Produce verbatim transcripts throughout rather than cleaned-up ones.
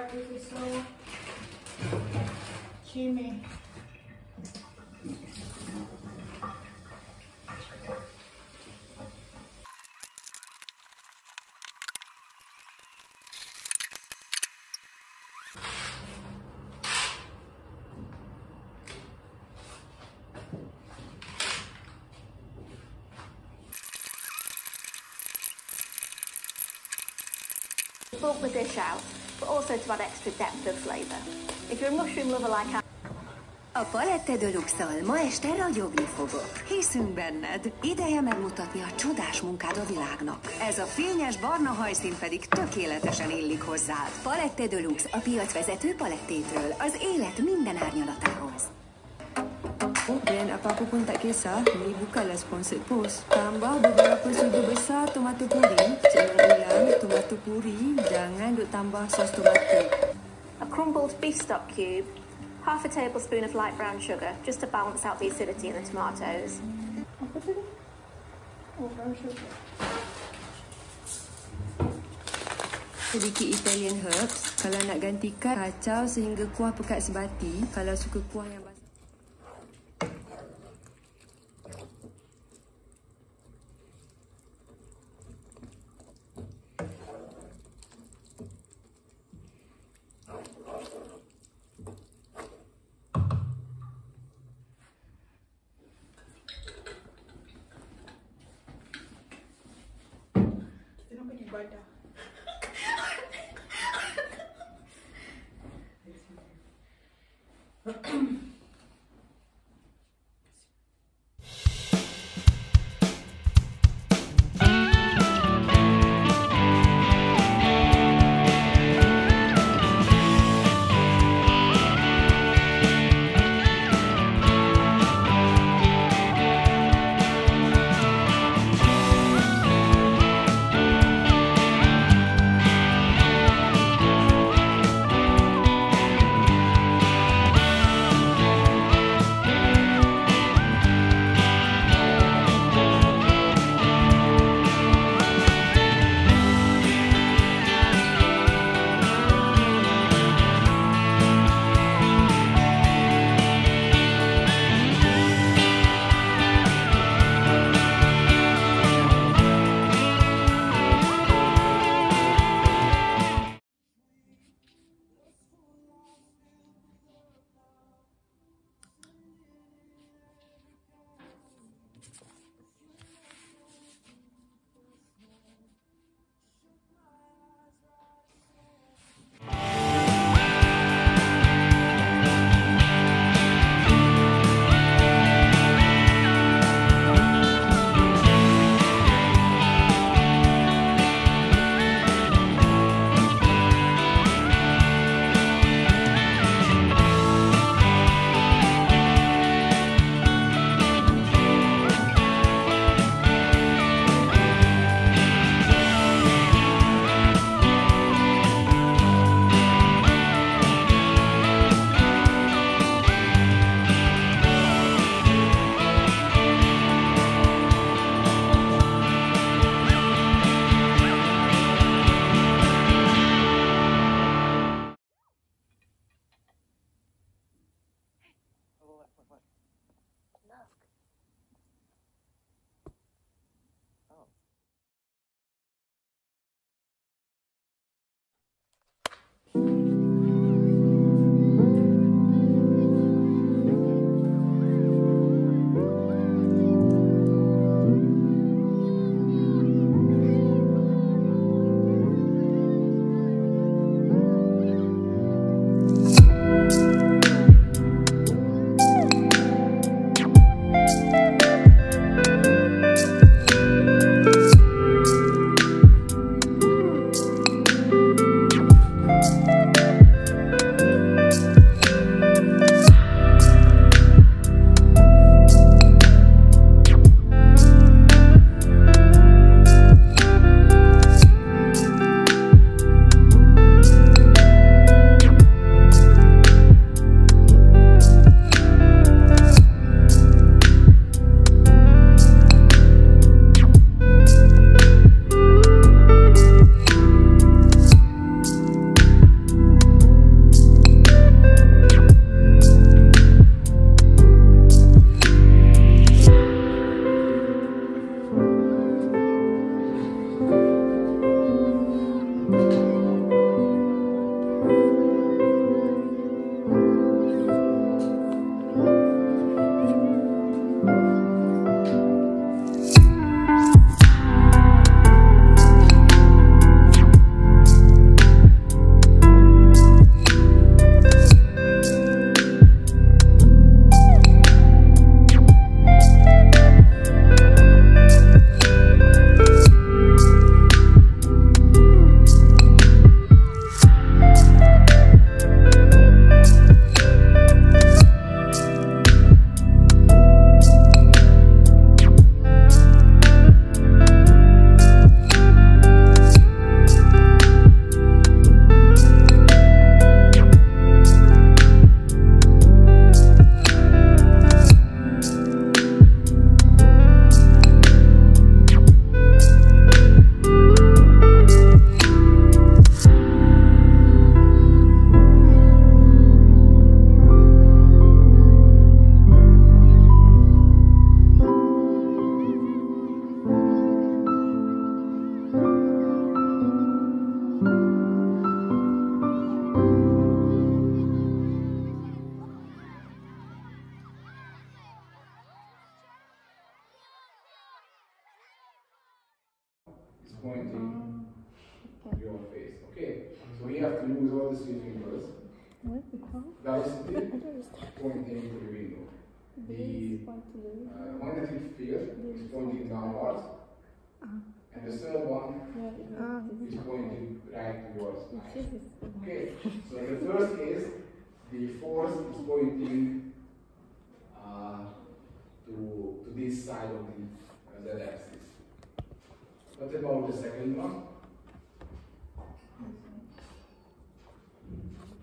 What is it so? Jimmy. Bulk the dish out, but also to add extra depth of flavour. If you're a mushroom lover like I... A palette de luxe-al ma este ragyogni fogok. Hiszünk benned, ideje megmutatni a csodás munkád a világnak. Ez a fényes barna hajszín pedig tökéletesen illik hozzád. Palette de Luxe a piacvezető palettétől, az élet minden árnyalatához. Dan apa-apa pun tak kisah, ini bukanlah sponsored post. Tambah beberapa sudu besar tomato puri. Jangan ulang tomato puri, jangan duk tambah sos tomato. A crumbled beef stock cube, half a tablespoon of light brown sugar, just to balance out the acidity in the tomatoes. Apa tu ni? Oh, brown sugar. Sedikit Italian herbs, kalau nak gantikan kacau sehingga kuah pekat sebati, kalau suka kuah yang butter. pointing to your face. Okay, so we have to use all the three fingers. Velocity pointing to the window. The uh, one that you feel is pointing downwards. And the third one is pointing right towards the eyes. Okay, so in the first case, the force is pointing uh, to, to this side of the uh, z-axis. What about the second one?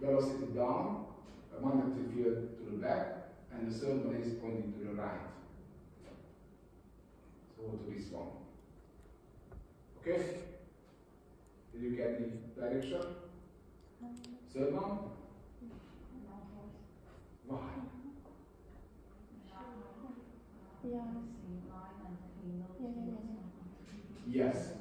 Velocity down, the one that you feel to the back, and the third one is pointing to the right. So to this one. Okay? Did you get the direction? Third one? Why? Yes.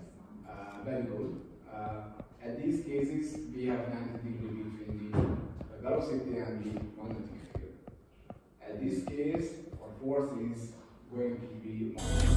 Uh, very good. Uh, at these cases, we have ninety degrees between the velocity and the magnetic field. At this case, our force is going to be